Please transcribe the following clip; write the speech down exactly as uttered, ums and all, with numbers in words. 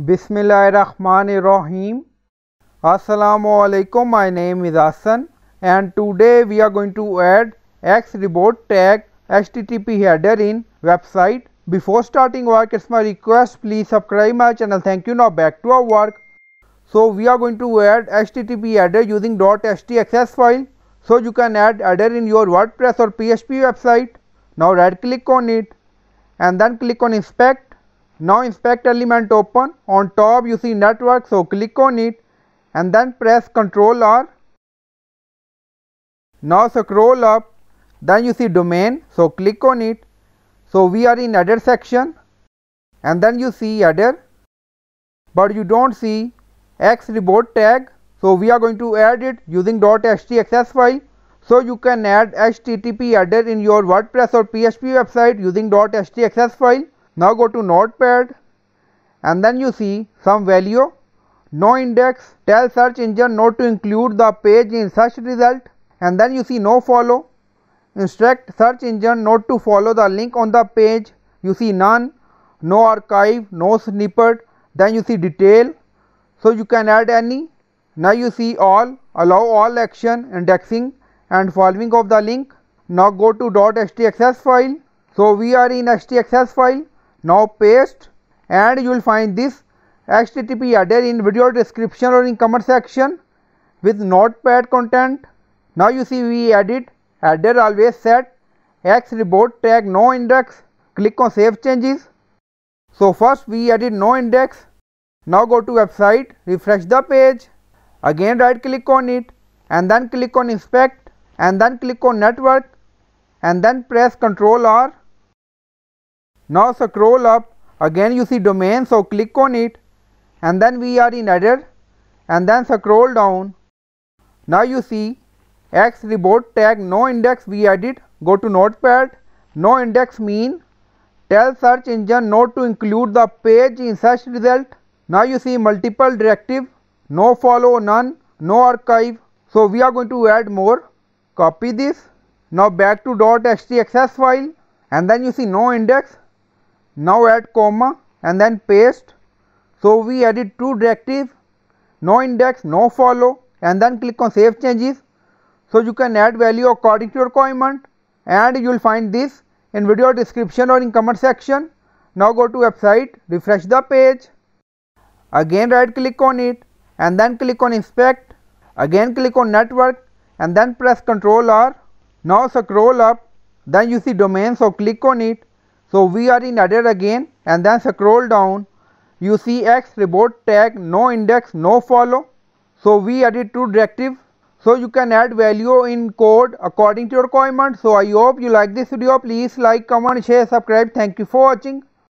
Bismillahirrahmanirrahim. Assalamu alaikum. My name is Hassan and today we are going to add X-Robots-Tag H T T P header in website. Before starting work, it's my request, please subscribe my channel. Thank you. Now back to our work. So we are going to add H T T P header using .htaccess file. So you can add header in your WordPress or P H P website. Now right click on it and then click on inspect. Now inspect element open. On top you see network, so click on it and then press control R. Now scroll up, then you see domain, so click on it. So we are in header section and then you see header, but you don't see X-Robots-Tag. So we are going to add it using .htaccess file. So you can add H T T P header in your WordPress or P H P website using .htaccess file. Now go to notepad and then you see some value, no index, tell search engine not to include the page in search result, and then you see no follow, instruct search engine not to follow the link on the page, you see none, no archive, no snippet, then you see detail, so you can add any. Now you see all, allow all action, indexing and following of the link. Now go to .htaccess file, so we are in htaccess file. Now paste and you will find this H T T P header in video description or in comment section with notepad content. Now you see we added header always set, X-Robots-Tag no index, click on save changes. So first we added no index. Now go to website, refresh the page, again right click on it and then click on inspect and then click on network and then press control R. Now scroll up, again you see domain, so click on it and then we are in header and then scroll down. Now you see X-Robots-Tag no index we added. Go to notepad, no index mean tell search engine not to include the page in search result. Now you see multiple directive, no follow, none, no archive. So we are going to add more, copy this. Now back to .htaccess file and then you see no index. Now add comma and then paste. So we added two directives, no index, no follow, and then click on save changes. So you can add value according to your requirement and you will find this in video description or in comment section. Now go to website, refresh the page, again right click on it and then click on inspect, again click on network and then press control R. Now scroll up, then you see domain, so click on it. So we are in header again and then scroll down, you see X-Robots-Tag no index, no follow. So we added two directives, so you can add value in code according to your requirement. So I hope you like this video. Please like, comment, share, subscribe. Thank you for watching.